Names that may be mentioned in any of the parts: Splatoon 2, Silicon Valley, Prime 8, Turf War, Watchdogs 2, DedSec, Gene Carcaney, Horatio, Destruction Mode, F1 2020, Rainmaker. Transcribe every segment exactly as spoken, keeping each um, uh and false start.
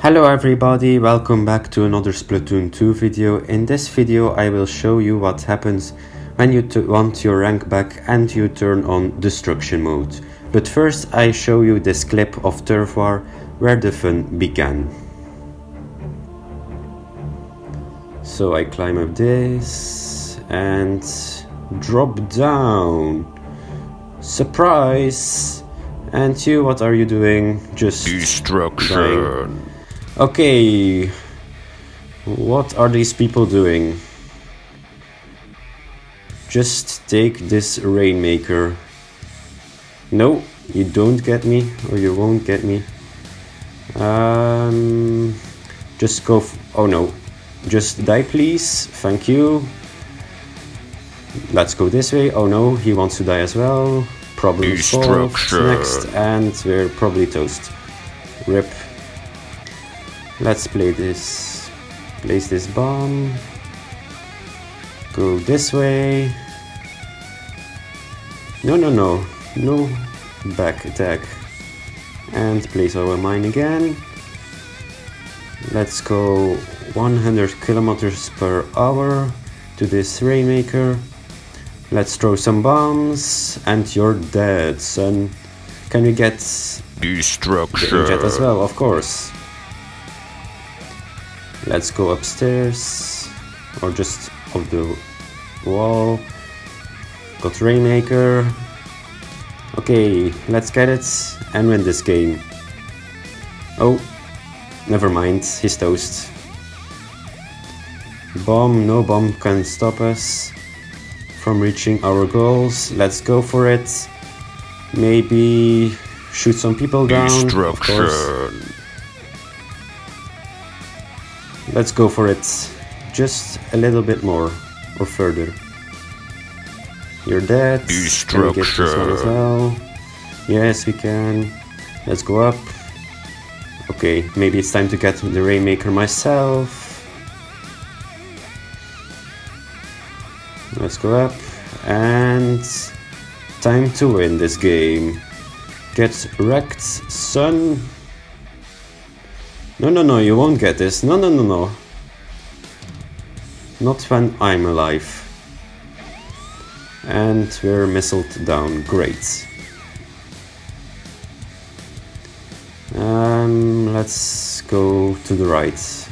Hello everybody, welcome back to another Splatoon two video. In this video I will show you what happens when you want your rank back and you turn on destruction mode. But first I show you this clip of Turf War where the fun began. So I climb up this and drop down. Surprise! And you, what are you doing? Just destruction. Dying. Okay, what are these people doing? Just take this Rainmaker. No, you don't get me, or you won't get me. Um, just go. F oh no, just die, please. Thank you. Let's go this way. Oh no, he wants to die as well. Problem solved. Next, and we're probably toast. Rip. Let's play this. Place this bomb. Go this way. No, no, no. No back attack. And place our mine again. Let's go one hundred kilometers per hour to this Rainmaker. Let's throw some bombs, and you're dead, son. Can we get destruction jet as well? Of course. Let's go upstairs, or just up the wall. Got Rainmaker. Okay, let's get it and win this game. Oh, never mind, he's toast. Bomb, no bomb can stop us from reaching our goals. Let's go for it. Maybe shoot some people down. Destruction. Of course. Let's go for it. Just a little bit more or further. You're dead. Destruction. Can we get this one as well? Yes, we can. Let's go up. Okay, maybe it's time to get the Rainmaker myself. Let's go up, and time to win this game. Get wrecked, son. No, no, no, you won't get this. No, no, no, no. Not when I'm alive. And we're missiled down. Great. Um, let's go to the right.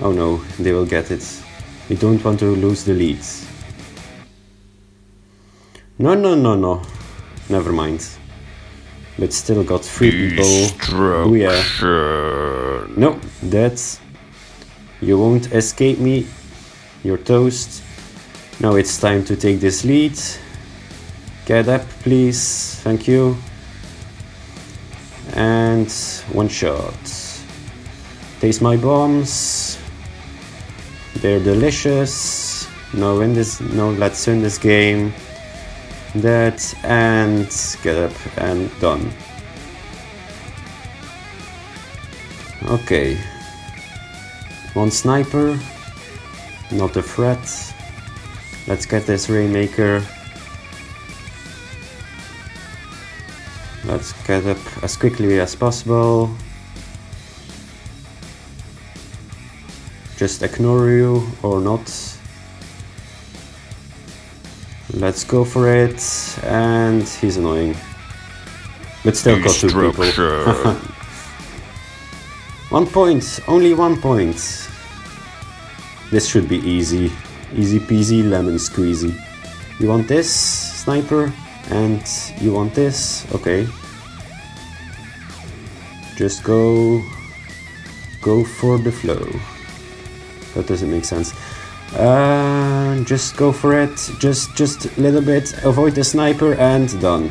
Oh no, they will get it. We don't want to lose the leads. No, no, no, no. Never mind. But still got three people. Oh yeah. No, that's. You won't escape me. You're toast. Now it's time to take this lead. Get up, please. Thank you. And one shot. Taste my bombs. They're delicious. Now win this. Now let's win this game. That and get up and done. Okay. One sniper. Not a threat. Let's get this Rainmaker. Let's get up as quickly as possible. Just ignore you or not. Let's go for it. And he's annoying. But still got two people. One point. Only one point. This should be easy. Easy peasy lemon squeezy. You want this, sniper? And you want this? Okay. Just go. Go for the flow. That doesn't make sense. Uh, just go for it. Just, just a little bit. Avoid the sniper and done.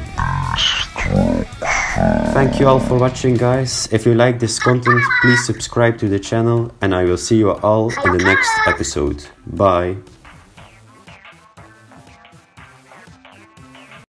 Thank you all for watching, guys. If you like this content, please subscribe to the channel, and I will see you all in the next episode. Bye.